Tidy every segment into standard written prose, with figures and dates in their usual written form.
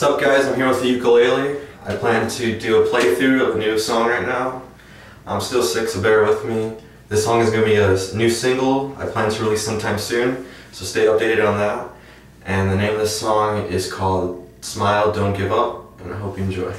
What's up guys, I'm here with the ukulele. I plan to do a playthrough of a new song right now. I'm still sick, so bear with me. This song is going to be a new single I plan to release sometime soon, so stay updated on that. And the name of this song is called Smile, Don't Give Up, and I hope you enjoy.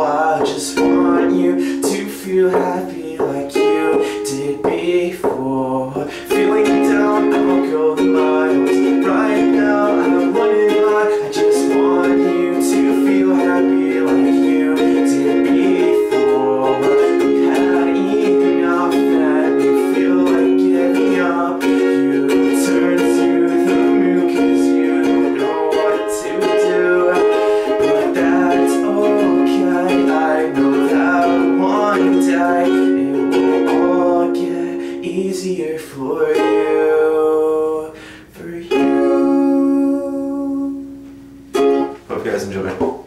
I just want you to feel happy like you did before. Feeling down, I won't go the miles. Right now, I don't want it like. I just want you to feel happy like you did before. We had enough and you feel like giving up. You turn to the moon cause you don't know what to do. But that's okay. It will all get easier for you. Hope you guys enjoy.